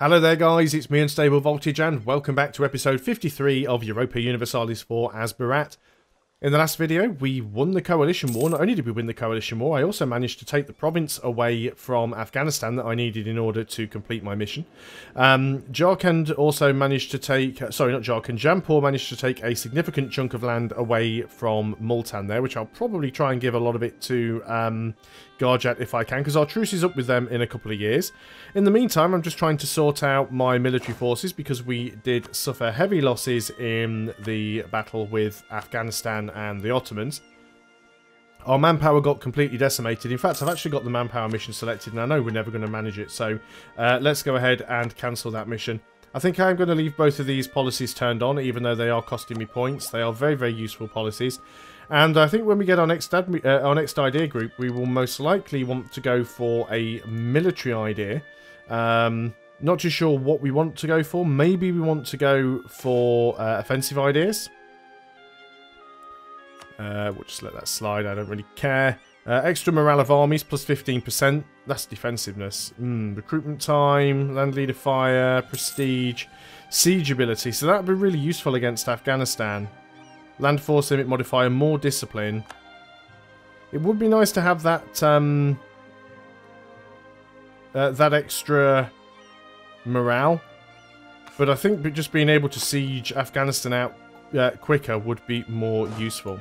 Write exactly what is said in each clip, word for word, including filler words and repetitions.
Hello there guys, it's me UnstableVoltage and welcome back to episode fifty-three of Europa Universalis four as Barat. In the last video we won the coalition war. Not only did we win the coalition war, I also managed to take the province away from Afghanistan that I needed in order to complete my mission. Um, Yarkand also managed to take, sorry not Yarkand, Jaunpur managed to take a significant chunk of land away from Multan there, which I'll probably try and give a lot of it to um, Garjat if I can, because our truce is up with them in a couple of years. In the meantime I'm just trying to sort out my military forces because we did suffer heavy losses in the battle with Afghanistan and the Ottomans. Our manpower got completely decimated. In fact, I've actually got the manpower mission selected and I know we're never going to manage it, so uh, let's go ahead and cancel that mission. I think I'm going to leave both of these policies turned on, even though they are costing me points. They are very, very useful policies. And I think when we get our next, admi uh, our next idea group, we will most likely want to go for a military idea. Um, not too sure what we want to go for. Maybe we want to go for uh, offensive ideas. Uh, we'll just let that slide. I don't really care. Uh, extra morale of armies, plus fifteen percent. That's defensiveness. Mm, recruitment time, land leader fire, prestige, siege ability. So that would be really useful against Afghanistan. Land force limit modifier, more discipline. It would be nice to have that, um, uh, that extra morale. But I think just being able to siege Afghanistan out uh, quicker would be more useful.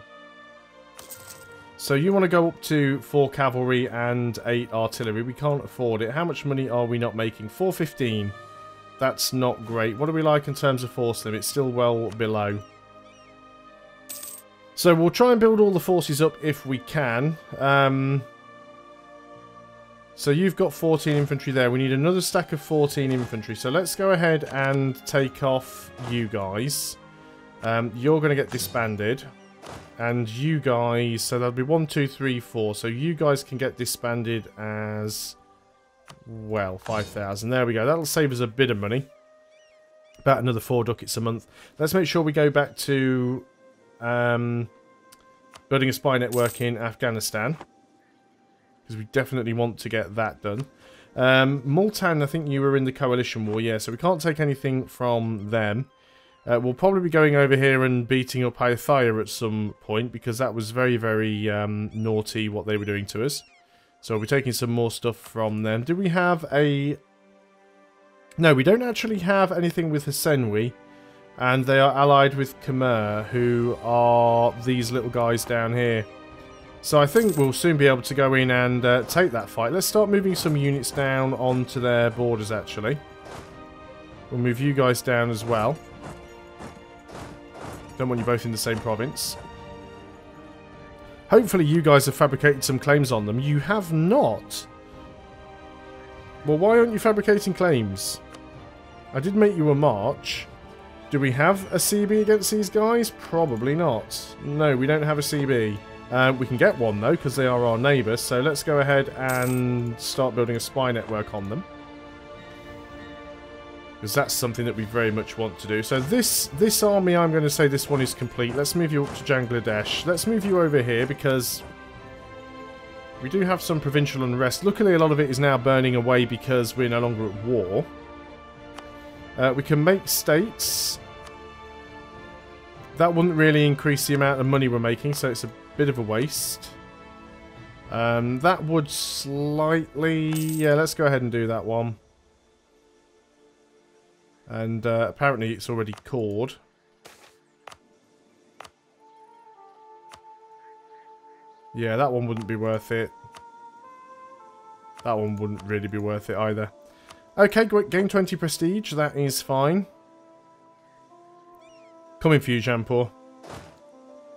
So you want to go up to four cavalry and eight artillery. We can't afford it. How much money are we not making? four fifteen. That's not great. What are we like in terms of force limit? Still well below. So we'll try and build all the forces up if we can. Um, so you've got fourteen infantry there. We need another stack of fourteen infantry. So let's go ahead and take off you guys. Um, you're going to get disbanded. And you guys, so that'll be one, two, three, four. So you guys can get disbanded as well, five thousand. There we go. That'll save us a bit of money. About another four ducats a month. Let's make sure we go back to um, building a spy network in Afghanistan, because we definitely want to get that done. Um, Multan, I think you were in the coalition war, yeah, so we can't take anything from them. Uh, we'll probably be going over here and beating up Ayutthaya at some point, because that was very, very um, naughty what they were doing to us. So we'll be taking some more stuff from them. Do we have a... No, we don't actually have anything with Hsenwi. And they are allied with Khmer, who are these little guys down here. So I think we'll soon be able to go in and uh, take that fight. Let's start moving some units down onto their borders, actually. We'll move you guys down as well. Don't want you both in the same province. Hopefully you guys have fabricated some claims on them. You have not. Well, why aren't you fabricating claims? I did make you a march. Do we have a C B against these guys? Probably not. No, we don't have a C B. Uh, we can get one, though, because they are our neighbours. So let's go ahead and start building a spy network on them, because that's something that we very much want to do. So this this army, I'm going to say this one is complete. Let's move you up to Bangladesh. Let's move you over here, because we do have some provincial unrest. Luckily, a lot of it is now burning away because we're no longer at war. Uh, we can make states. That wouldn't really increase the amount of money we're making, so it's a bit of a waste. Um, that would slightly... Yeah, let's go ahead and do that one. And uh, apparently it's already cored. Yeah, that one wouldn't be worth it. That one wouldn't really be worth it either. Okay, great. Gain twenty prestige. That is fine. Coming for you, Jaunpur.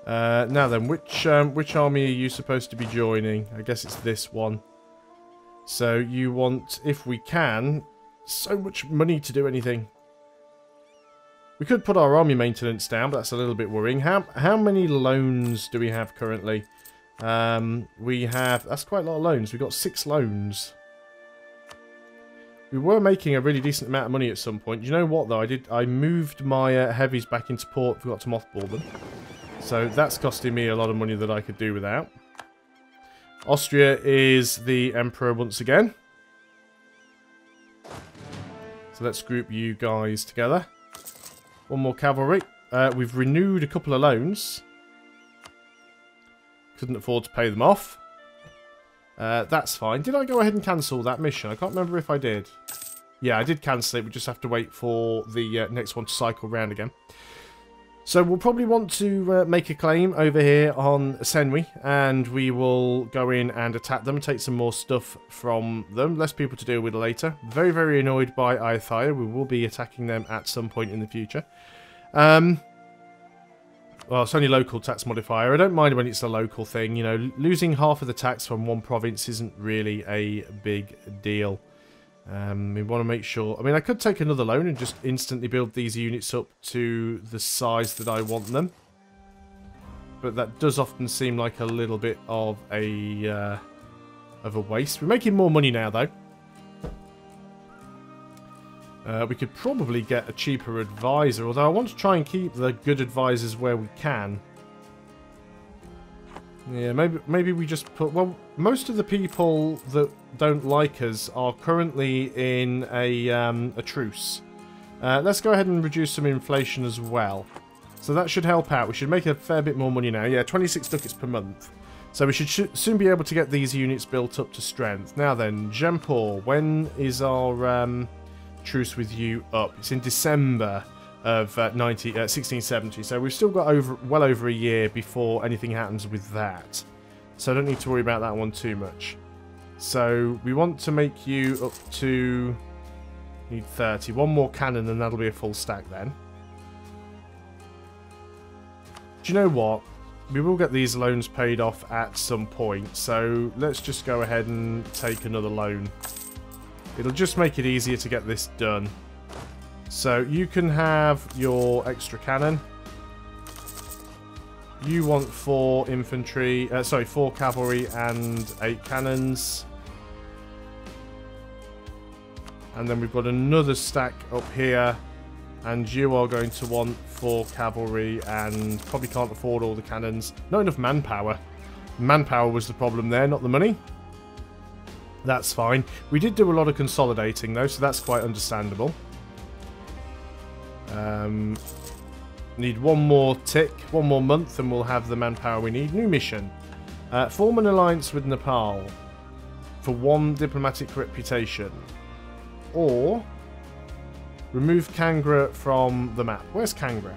Uh, now then, which um, which army are you supposed to be joining? I guess it's this one. So you want, if we can... So much money to do anything. We could put our army maintenance down, but that's a little bit worrying. How how many loans do we have currently? Um, we have... That's quite a lot of loans. We've got six loans. We were making a really decent amount of money at some point. You know what, though? I did. I moved my uh, heavies back into port. Forgot to mothball them. So that's costing me a lot of money that I could do without. Austria is the emperor once again. So let's group you guys together. One more cavalry. Uh, we've renewed a couple of loans. Couldn't afford to pay them off. Uh, that's fine. Did I go ahead and cancel that mission? I can't remember if I did. Yeah, I did cancel it. We just have to wait for the uh, next one to cycle round again. So we'll probably want to uh, make a claim over here on Hsenwi, and we will go in and attack them, take some more stuff from them. Less people to deal with later. Very, very annoyed by Ayutthaya. We will be attacking them at some point in the future. Um, well, it's only local tax modifier. I don't mind when it's a local thing. You know, losing half of the tax from one province isn't really a big deal. Um, we want to make sure... I mean, I could take another loan and just instantly build these units up to the size that I want them. But that does often seem like a little bit of a uh, of a waste. We're making more money now, though. Uh, we could probably get a cheaper advisor, although I want to try and keep the good advisors where we can. Yeah, maybe maybe we just put... Well, most of the people that don't like us are currently in a, um, a truce. Uh, let's go ahead and reduce some inflation as well. So that should help out. We should make a fair bit more money now. Yeah, twenty-six ducats per month. So we should sh soon be able to get these units built up to strength. Now then, Jaunpur, when is our um, truce with you up? It's in December of uh, sixteen seventy, so we've still got over well over a year before anything happens with that. So I don't need to worry about that one too much. So we want to make you up to... need thirty. One more cannon and that'll be a full stack then. Do you know what? We will get these loans paid off at some point. So let's just go ahead and take another loan. It'll just make it easier to get this done. So you can have your extra cannon. You want four infantry, uh, sorry, four cavalry and eight cannons. And then we've got another stack up here. And you are going to want four cavalry and probably can't afford all the cannons. Not enough manpower. Manpower was the problem there, not the money. That's fine. We did do a lot of consolidating though, so that's quite understandable. Um... Need one more tick, one more month, and we'll have the manpower we need. New mission. Uh, form an alliance with Nepal for one diplomatic reputation. Or remove Kangra from the map. Where's Kangra?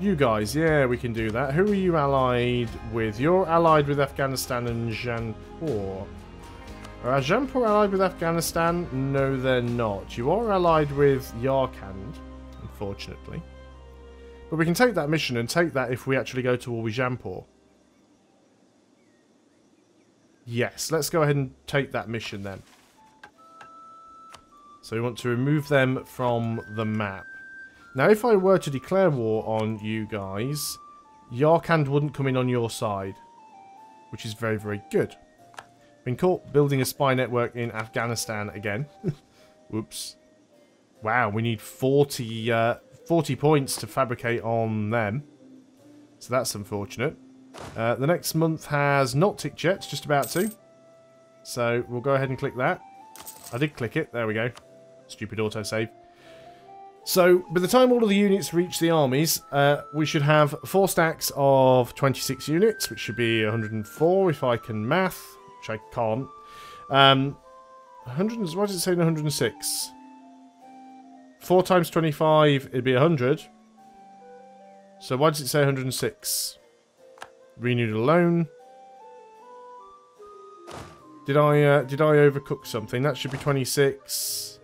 You guys, yeah, we can do that. Who are you allied with? You're allied with Afghanistan and Jaunpur. Are Jaunpur allied with Afghanistan? No, they're not. You are allied with Yarkand, unfortunately. But we can take that mission and take that if we actually go to war with Jaunpur. Yes, let's go ahead and take that mission then. So we want to remove them from the map. Now, if I were to declare war on you guys, Yarkand wouldn't come in on your side, which is very, very good. Been caught building a spy network in Afghanistan again. Whoops. Wow, we need forty, uh, forty points to fabricate on them. So that's unfortunate. Uh, the next month has not ticked yet. It's just about to. So we'll go ahead and click that. I did click it. There we go. Stupid autosave. So by the time all of the units reach the armies, uh, we should have four stacks of twenty-six units, which should be one hundred and four if I can math. Which I can't. Um, one hundred, what does it say in one hundred and six? four times twenty-five, it'd be one hundred. So why does it say one hundred and six? Renewed a loan. Did I, uh, did I overcook something? That should be twenty-six.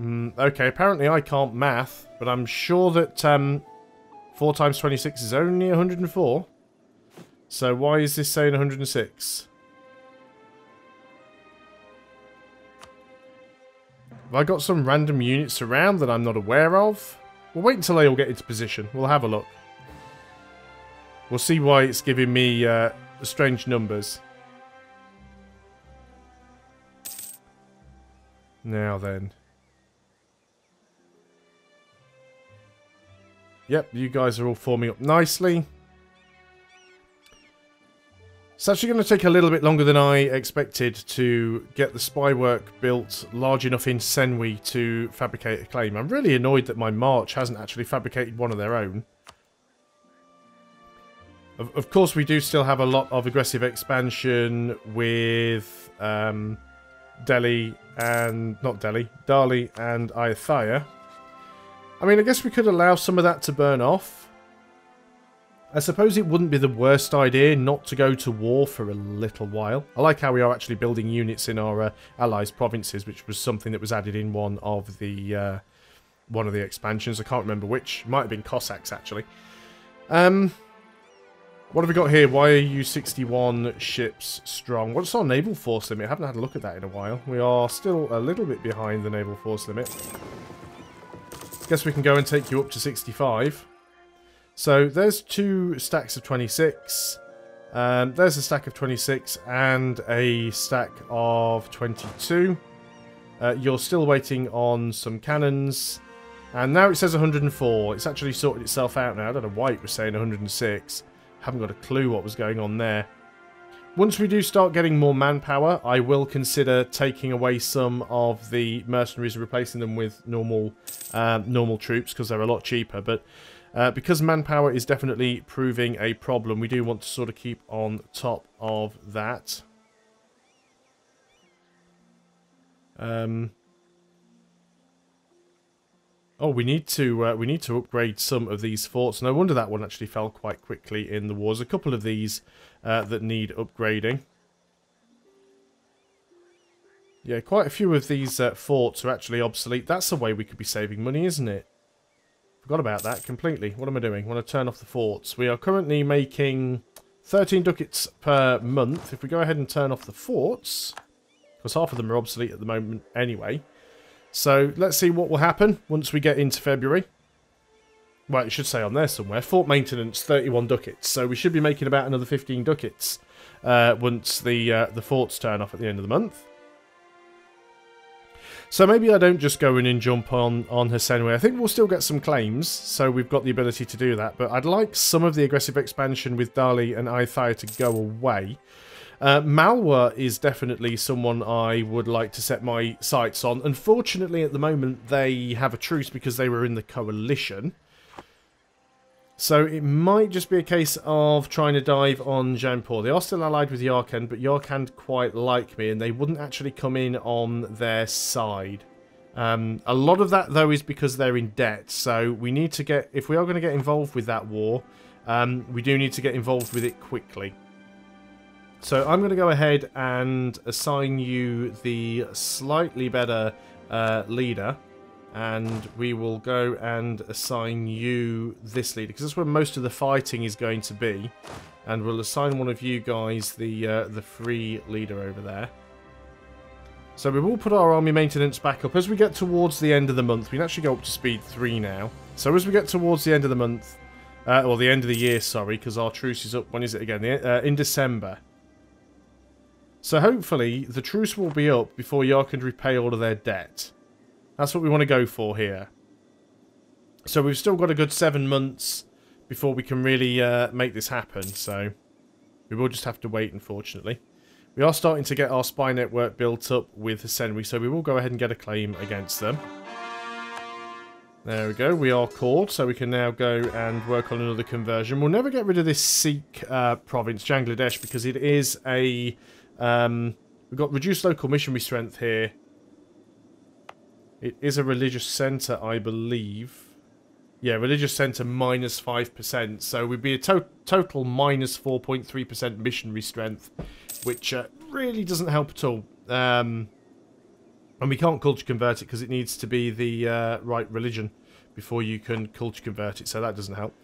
Mm, okay, apparently I can't math, but I'm sure that... Um, four times twenty-six is only one hundred and four. So why is this saying one hundred and six? Have I got some random units around that I'm not aware of? We'll wait until they all get into position. We'll have a look. We'll see why it's giving me uh, strange numbers. Now then. Yep, you guys are all forming up nicely. It's actually going to take a little bit longer than I expected to get the spy work built large enough in Hsenwi to fabricate a claim. I'm really annoyed that my march hasn't actually fabricated one of their own. Of, of course, we do still have a lot of aggressive expansion with um, Delhi and... not Delhi, Dali and Ayutthaya. I mean, I guess we could allow some of that to burn off. I suppose it wouldn't be the worst idea not to go to war for a little while. I like how we are actually building units in our uh, allies' provinces, which was something that was added in one of the uh, one of the expansions. I can't remember which. Might have been Cossacks, actually. Um, what have we got here? Why are you sixty-one ships strong? What's our naval force limit? I haven't had a look at that in a while. We are still a little bit behind the naval force limit. Guess we can go and take you up to sixty-five. So there's two stacks of twenty-six, um, there's a stack of twenty-six and a stack of twenty-two. Uh, you're still waiting on some cannons, and now it says one hundred and four. It's actually sorted itself out now. I don't know why it was saying one hundred and six. Haven't got a clue what was going on there. Once we do start getting more manpower, I will consider taking away some of the mercenaries and replacing them with normal, um, normal troops, because they're a lot cheaper, but... Uh, because manpower is definitely proving a problem, we do want to sort of keep on top of that. Um, oh, we need to uh, we need to upgrade some of these forts. No wonder that one actually fell quite quickly in the wars. A couple of these uh, that need upgrading. Yeah, quite a few of these uh, forts are actually obsolete. That's the way we could be saving money, isn't it? Forgot about that completely. What am I doing? I want to turn off the forts. We are currently making thirteen ducats per month. If we go ahead and turn off the forts, because half of them are obsolete at the moment anyway. So let's see what will happen once we get into February. Well, it should say on there somewhere. Fort maintenance, thirty-one ducats. So we should be making about another fifteen ducats uh, once the uh, the forts turn off at the end of the month. So maybe I don't just go in and jump on, on Hsenwi. I think we'll still get some claims, so we've got the ability to do that. But I'd like some of the aggressive expansion with Dali and Ayutthaya to go away. Uh, Malwa is definitely someone I would like to set my sights on. Unfortunately, at the moment, they have a truce because they were in the coalition. So it might just be a case of trying to dive on Jaunpur. They are still allied with Yarkand, but Yarkand quite like me, and they wouldn't actually come in on their side. Um, a lot of that, though, is because they're in debt. So we need to get, if we are going to get involved with that war, um, we do need to get involved with it quickly. So I'm going to go ahead and assign you the slightly better uh, leader. And we will go and assign you this leader, because that's where most of the fighting is going to be. And we'll assign one of you guys the uh, the free leader over there. So we will put our army maintenance back up as we get towards the end of the month. We can actually go up to speed three now. So as we get towards the end of the month, uh, or the end of the year, sorry, because our truce is up. When is it again? The, uh, in December. So hopefully the truce will be up before Yarkand repay all of their debt. That's what we want to go for here. So we've still got a good seven months before we can really uh, make this happen. So we will just have to wait, unfortunately. We are starting to get our spy network built up with Hsenwi, so we will go ahead and get a claim against them. There we go. We are called, so we can now go and work on another conversion. We'll never get rid of this Sikh uh, province, Bangladesh, because it is a... Um, we've got reduced local missionary strength here. It is a religious centre, I believe. Yeah, religious centre minus five percent. So we'd be a to total minus four point three percent missionary strength, which uh, really doesn't help at all. Um, and we can't culture convert it because it needs to be the uh, right religion before you can culture convert it. So that doesn't help.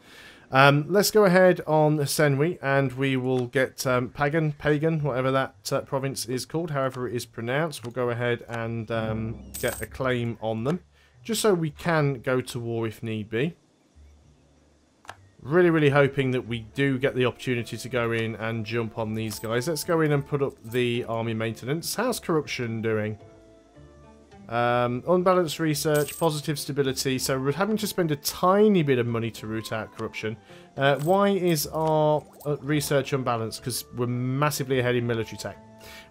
Um, let's go ahead on Hsenwi, and we will get um, Pagan, Pagan, whatever that uh, province is called, however it is pronounced. We'll go ahead and um, get a claim on them, just so we can go to war if need be. Really, really hoping that we do get the opportunity to go in and jump on these guys. Let's go in and put up the army maintenance. How's corruption doing? Um, unbalanced research, positive stability, so we're having to spend a tiny bit of money to root out corruption. Uh, why is our research unbalanced? Because we're massively ahead in military tech,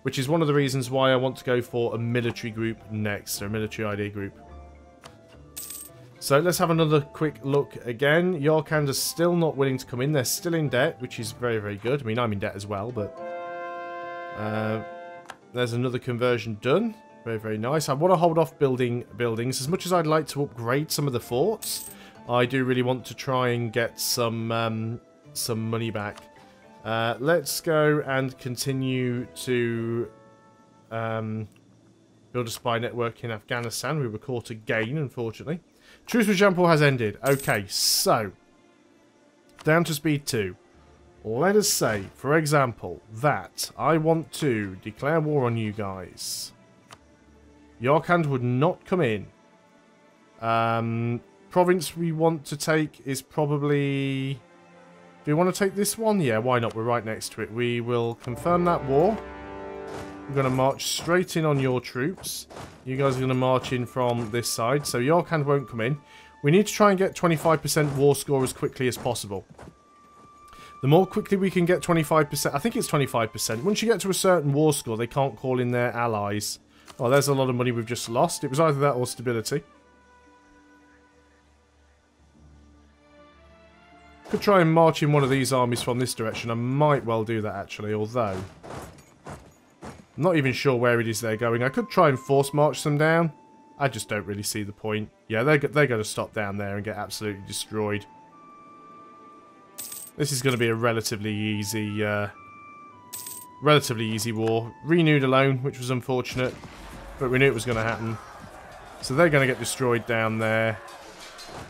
which is one of the reasons why I want to go for a military group next, or a military idea group. So let's have another quick look again. Yarkand is still not willing to come in. They're still in debt, which is very, very good. I mean, I'm in debt as well, but uh, there's another conversion done. Very, very nice. I want to hold off building buildings. As much as I'd like to upgrade some of the forts, I do really want to try and get some um, some money back. Uh, let's go and continue to um, build a spy network in Afghanistan. We were caught again, unfortunately. Truce with Jaunpur has ended. Okay, so down to speed two. Let us say, for example, that I want to declare war on you guys. Yarkand would not come in. Um, province we want to take is probably... Do we want to take this one? Yeah, why not? We're right next to it. We will confirm that war. We're going to march straight in on your troops. You guys are going to march in from this side. So Yarkand won't come in. We need to try and get twenty-five percent war score as quickly as possible. The more quickly we can get twenty-five percent... I think it's twenty-five percent. Once you get to a certain war score, they can't call in their allies. Oh, there's a lot of money we've just lost. It was either that or stability. Could try and march in one of these armies from this direction. I might well do that, actually, although... I'm not even sure where it is they're going. I could try and force march them down. I just don't really see the point. Yeah, they're, they're going to stop down there and get absolutely destroyed. This is going to be a relatively easy... Uh, relatively easy war. Renewed alone, which was unfortunate. But we knew it was going to happen. So they're going to get destroyed down there.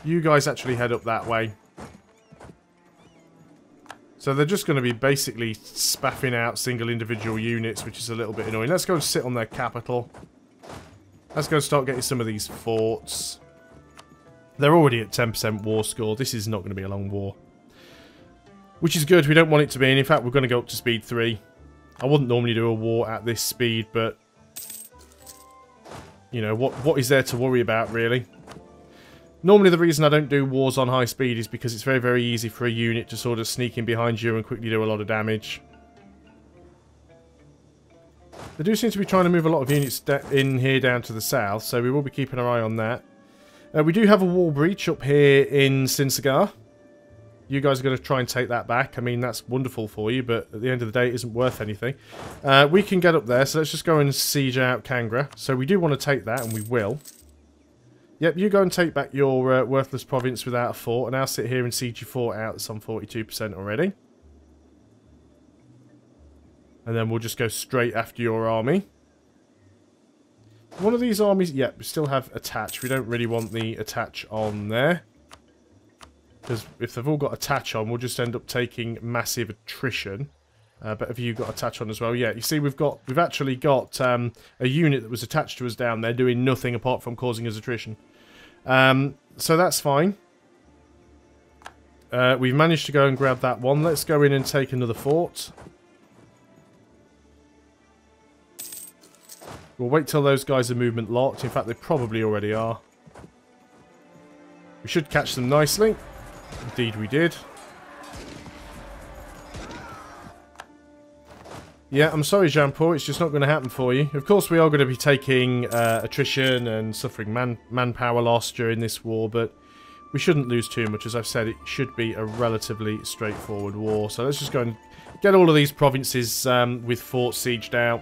You guys actually head up that way. So they're just going to be basically spaffing out single individual units, which is a little bit annoying. Let's go and sit on their capital. Let's go and start getting some of these forts. They're already at ten percent war score. This is not going to be a long war. Which is good. We don't want it to be. And in fact, we're going to go up to speed three. I wouldn't normally do a war at this speed, but... You know, what what is there to worry about, really? Normally the reason I don't do wars on high speed is because it's very, very easy for a unit to sort of sneak in behind you and quickly do a lot of damage. They do seem to be trying to move a lot of units in here down to the south, so we will be keeping our eye on that. Uh, we do have a wall breach up here in Sin Sagar. You guys are going to try and take that back. I mean, that's wonderful for you, but at the end of the day, it isn't worth anything. Uh, we can get up there, so let's just go and siege out Kangra. So we do want to take that, and we will. Yep, you go and take back your uh, worthless province without a fort, and I'll sit here and siege your fort out. It's on forty-two percent already. And then we'll just go straight after your army. One of these armies... Yep, we still have attach. We don't really want the attach on there. Because if they've all got attach on, we'll just end up taking massive attrition. Uh, but have you got attach on as well? Yeah, you see, we've got we've actually got um, a unit that was attached to us down there doing nothing apart from causing us attrition. Um, so that's fine. Uh, we've managed to go and grab that one. Let's go in and take another fort. We'll wait till those guys are movement locked. In fact, they probably already are. We should catch them nicely. Indeed we did. Yeah, I'm sorry, Jaunpur, it's just not going to happen for you. Of course we are going to be taking uh, attrition and suffering man manpower loss during this war, but we shouldn't lose too much. As I've said, it should be a relatively straightforward war. So let's just go and get all of these provinces um, with forts sieged out.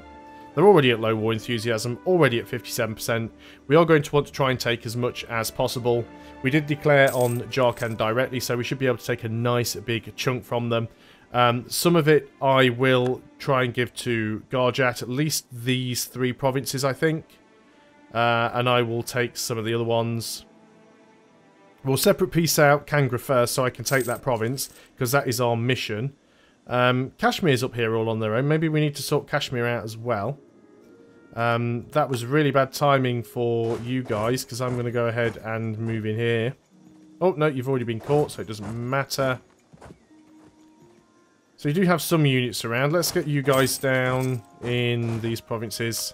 They're already at low war enthusiasm, already at fifty-seven percent. We are going to want to try and take as much as possible. We did declare on Yarkand directly, so we should be able to take a nice big chunk from them. Um, some of it I will try and give to Garjat, at least these three provinces, I think. Uh, and I will take some of the other ones. We'll separate peace out Kangra first, so I can take that province, because that is our mission. Um, Kashmir's up here all on their own. Maybe we need to sort Kashmir out as well. Um, that was really bad timing for you guys, because I'm going to go ahead and move in here. Oh, no, you've already been caught, so it doesn't matter. So you do have some units around. Let's get you guys down in these provinces.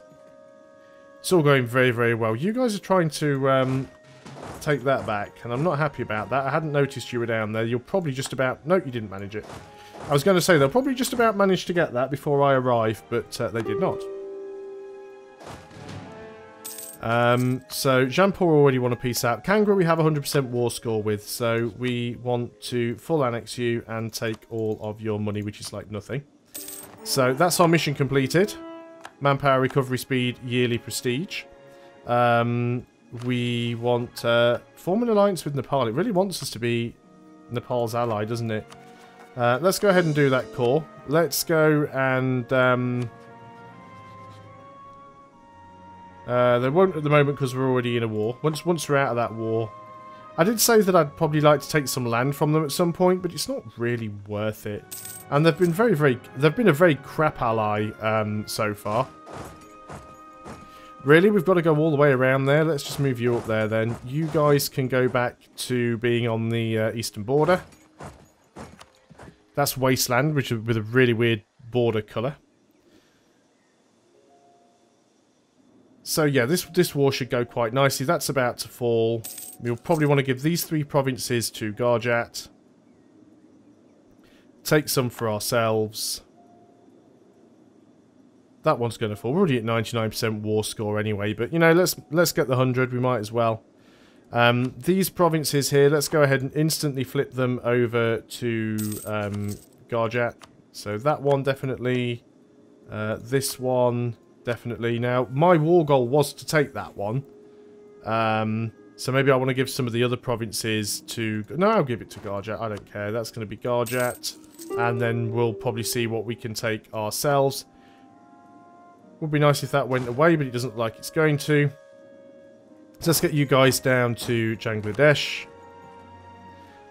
It's all going very, very well. You guys are trying to um, take that back, and I'm not happy about that. I hadn't noticed you were down there. You'll probably just about... No, you didn't manage it. I was going to say, they'll probably just about manage to get that before I arrive, but uh, they did not. Um, so, Jaunpur already won a piece out. Kangra we have one hundred percent war score with, so we want to full annex you and take all of your money, which is like nothing. So, that's our mission completed. Manpower recovery speed, yearly prestige. Um, we want... Uh, form an alliance with Nepal. It really wants us to be Nepal's ally, doesn't it? Uh, let's go ahead and do that core. Let's go and... Um, Uh, they won't at the moment because we're already in a war. Once once we're out of that war... I did say that I'd probably like to take some land from them at some point, but it's not really worth it. And they've been very, very... They've been a very crap ally um, so far. Really? We've got to go all the way around there? Let's just move you up there then. You guys can go back to being on the uh, eastern border. That's wasteland, which is with a really weird border colour. So yeah, this this war should go quite nicely. That's about to fall. We'll probably want to give these three provinces to Garjat. Take some for ourselves. That one's going to fall. We're already at ninety-nine percent war score anyway, but you know, let's let's get the one hundred. We might as well. Um, these provinces here, let's go ahead and instantly flip them over to um, Garjat. So that one definitely. Uh, this one. Definitely. Now, my war goal was to take that one. Um, so maybe I want to give some of the other provinces to... No, I'll give it to Garjat. I don't care. That's going to be Garjat. And then we'll probably see what we can take ourselves. Would be nice if that went away, but it doesn't look like it's going to. So let's get you guys down to Bangladesh.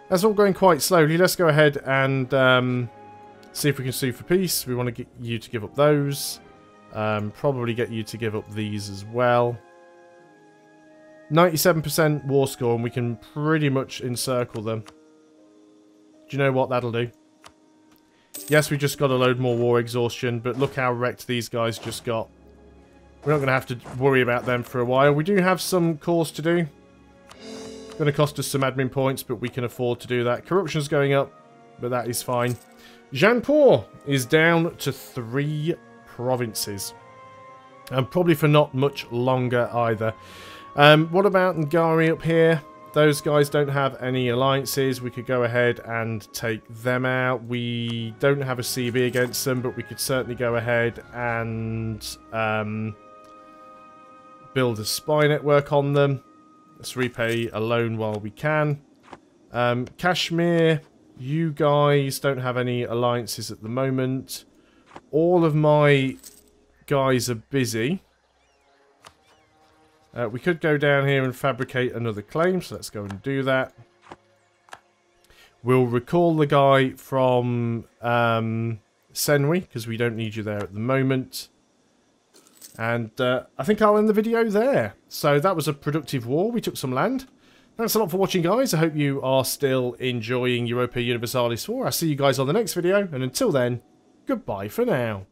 That's all going quite slowly. Let's go ahead and um, see if we can sue for peace. We want to get you to give up those. Um, probably get you to give up these as well. ninety-seven percent war score, and we can pretty much encircle them. Do you know what that'll do? Yes, we just got a load more war exhaustion, but look how wrecked these guys just got. We're not going to have to worry about them for a while. We do have some cores to do. It's going to cost us some admin points, but we can afford to do that. Corruption's going up, but that is fine. Jaunpur is down to three provinces, and probably for not much longer either. Um, what about Ngari up here? Those guys don't have any alliances. We could go ahead and take them out. We don't have a C B against them, but we could certainly go ahead and um, build a spy network on them. Let's repay a loan while we can. Um, Kashmir, you guys don't have any alliances at the moment. All of my guys are busy. Uh, we could go down here and fabricate another claim, so let's go and do that. We'll recall the guy from um, Hsenwi, because we don't need you there at the moment. And uh, I think I'll end the video there. So that was a productive war. We took some land. Thanks a lot for watching, guys. I hope you are still enjoying Europa Universalis four. I'll see you guys on the next video, and until then... Goodbye for now.